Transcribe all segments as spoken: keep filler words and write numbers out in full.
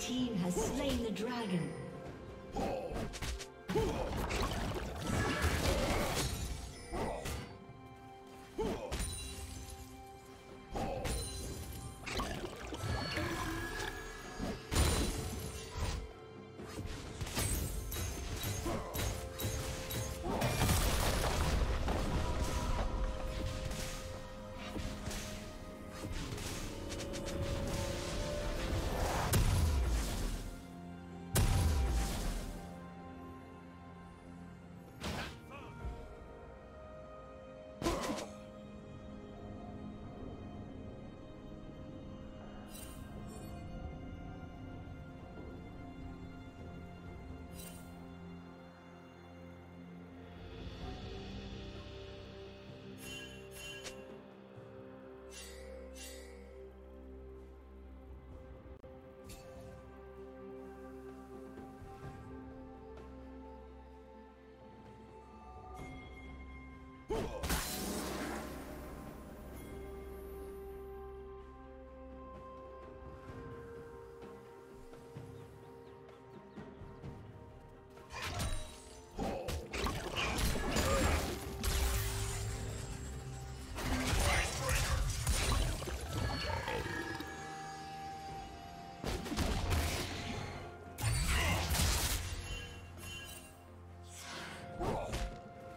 Team has slain the dragon.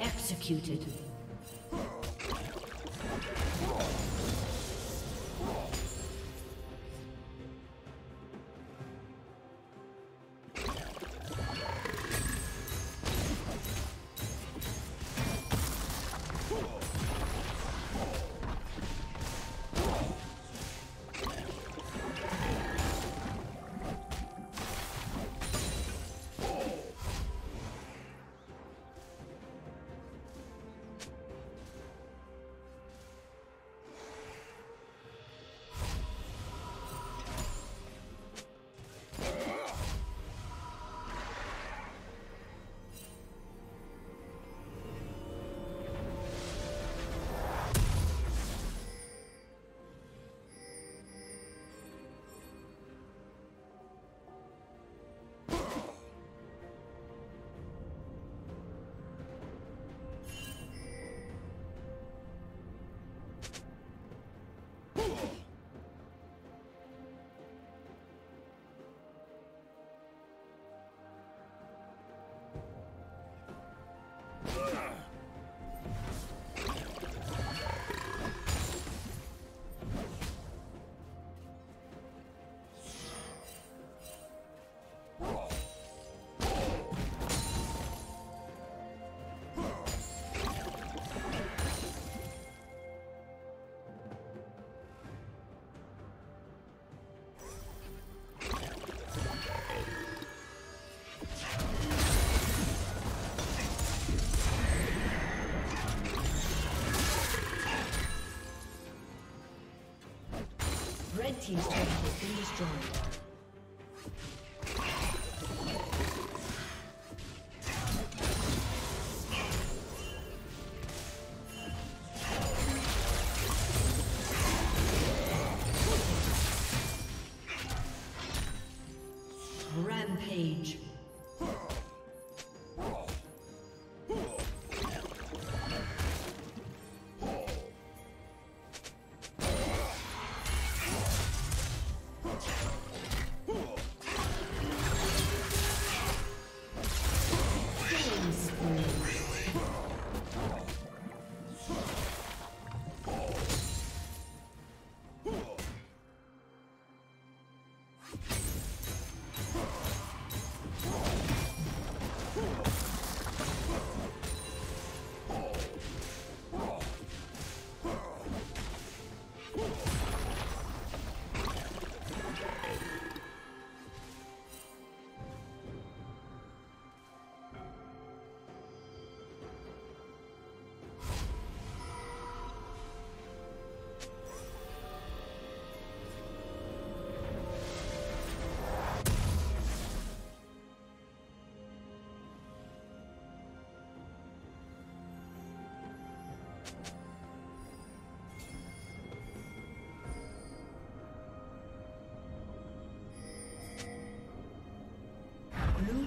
Executed. Red team's turret has been destroyed. Blue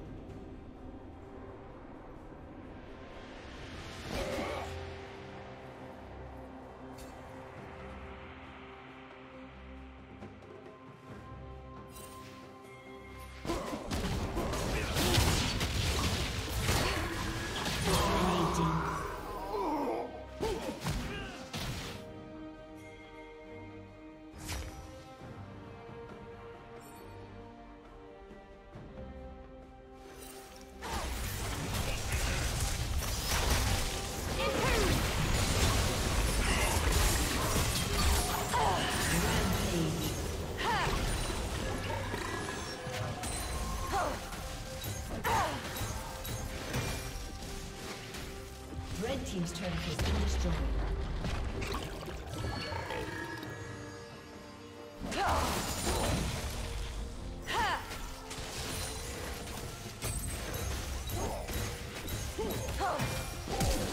Team's turret has been destroyed.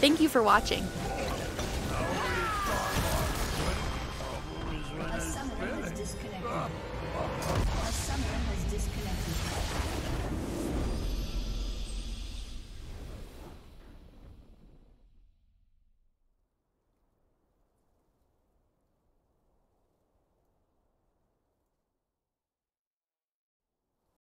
Thank you for watching.